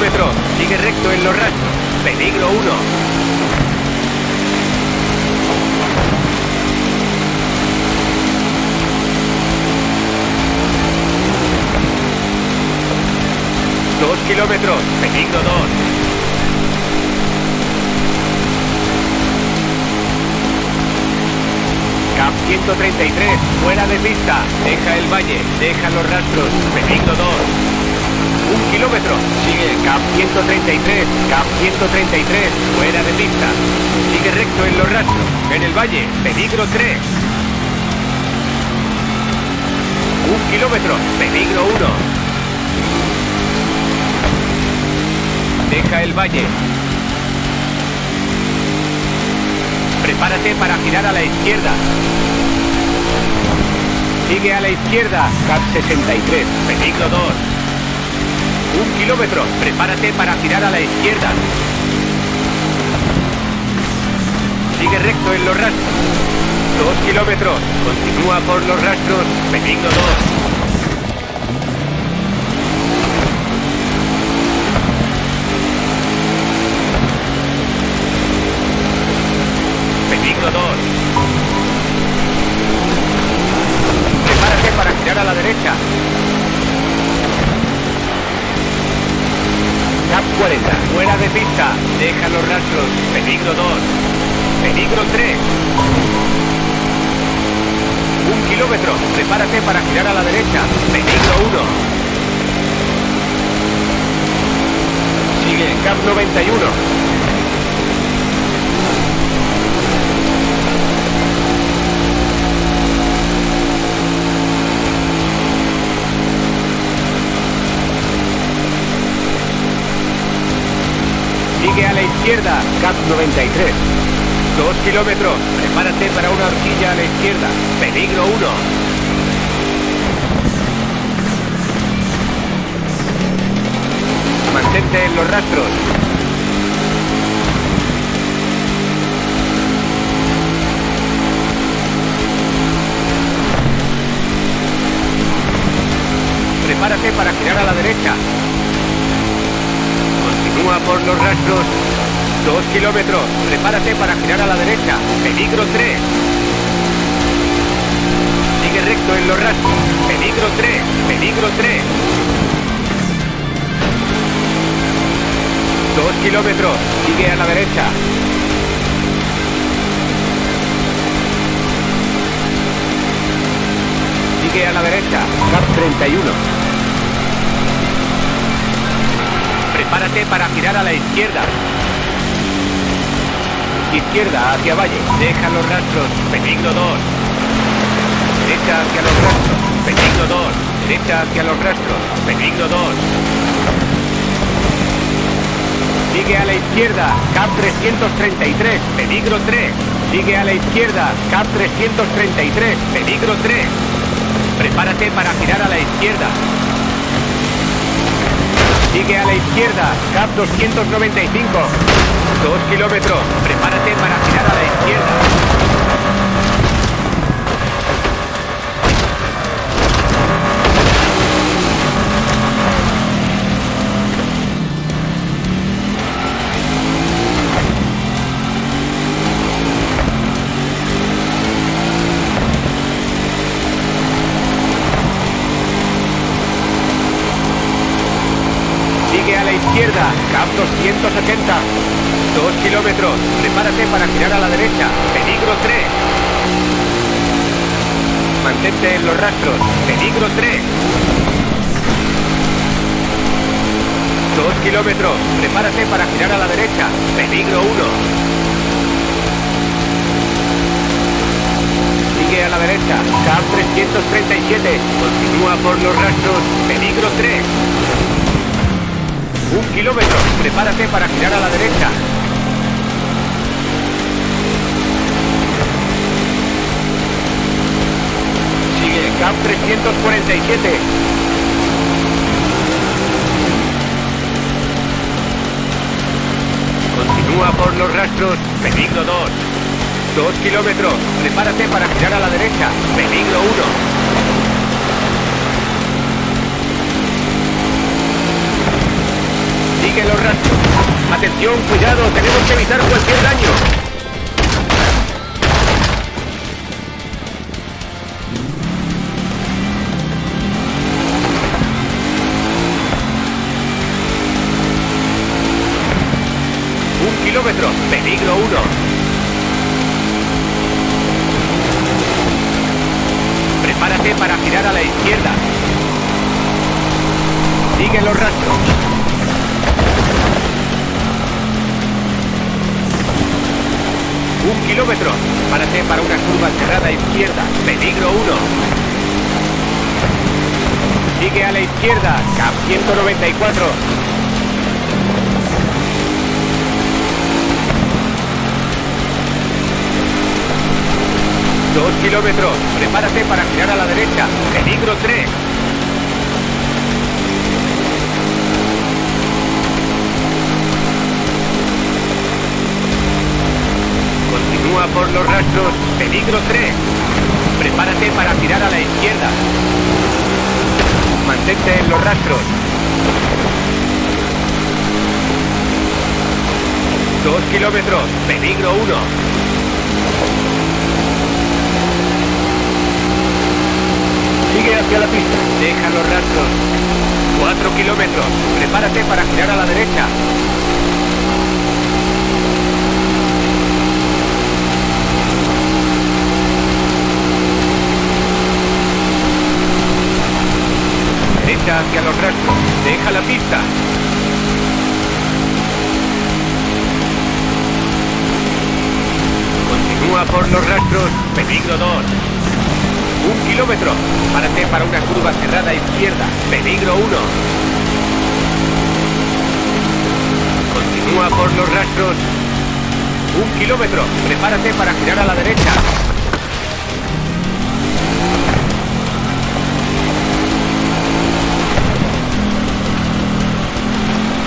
kilómetro. Sigue recto en los rastros. Peligro 1. Kilómetros, peligro 2. Cap 133, fuera de pista. Deja el valle, deja los rastros, peligro 2. Un kilómetro, sigue el Cap 133, Cap 133, fuera de pista. Sigue recto en los rastros, en el valle, peligro 3. Un kilómetro, peligro 1. Deja el valle. Prepárate para girar a la izquierda. Sigue a la izquierda, Cap 63, peligro 2. Un kilómetro, prepárate para girar a la izquierda. Sigue recto en los rastros. 2 kilómetros, continúa por los rastros, peligro 2. Prepárate para girar a la derecha. Cap 40, fuera de pista. Deja los rastros. Peligro 2. Peligro 3. Un kilómetro. Prepárate para girar a la derecha. Peligro 1. Sigue Cap 91. Sigue a la izquierda, Cap 93. 2 kilómetros, prepárate para una horquilla a la izquierda. Peligro 1. Mantente en los rastros. Prepárate para girar a la derecha. Continúa por los rastros. 2 kilómetros. Prepárate para girar a la derecha. Peligro 3. Sigue recto en los rastros. Peligro 3. Peligro 3. 2 kilómetros. Sigue a la derecha. Sigue a la derecha. Cap 31. Prepárate para girar a la izquierda. Izquierda hacia valle. Deja los rastros. Peligro 2. Derecha hacia los rastros. Peligro 2. Derecha hacia los rastros. Peligro 2. Sigue a la izquierda. Cap 333. Peligro 3. Sigue a la izquierda. Cap 333. Peligro 3. Prepárate para girar a la izquierda. Sigue a la izquierda, Cap 295. 2 kilómetros, prepárate para girar a la izquierda. Izquierda, Cap 280. 2 kilómetros, prepárate para girar a la derecha. Peligro 3. Mantente en los rastros. Peligro 3. 2 kilómetros, prepárate para girar a la derecha. Peligro 1. Sigue a la derecha, Cap 337. Continúa por los rastros. Peligro 3. 1 kilómetro, prepárate para girar a la derecha. Sigue Cap 347. Continúa por los rastros. Peligro 2. 2 kilómetros, prepárate para girar a la derecha. Peligro 1. Sigue los rastros. Atención, cuidado, tenemos que evitar cualquier daño. Peligro 1. Prepárate para girar a la izquierda. Sigue los rastros. Un kilómetro. Prepárate para una curva cerrada izquierda. Peligro 1. Sigue a la izquierda. Cap 194. Kilómetros, prepárate para girar a la derecha, peligro 3. Continúa por los rastros, peligro 3. Prepárate para girar a la izquierda. Mantente en los rastros. 2 kilómetros, peligro 1. Sigue hacia la pista. Deja los rastros. 4 kilómetros. Prepárate para girar a la derecha. Derecha hacia los rastros. Deja la pista. Continúa por los rastros. Peligro 2. 1 kilómetro. Párate para una curva cerrada izquierda. Peligro 1. Continúa por los rastros. 1 kilómetro. Prepárate para girar a la derecha.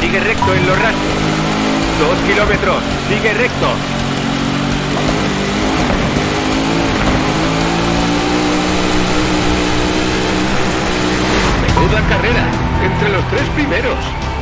Sigue recto en los rastros. 2 kilómetros. Sigue recto. Carrera entre los 3 primeros.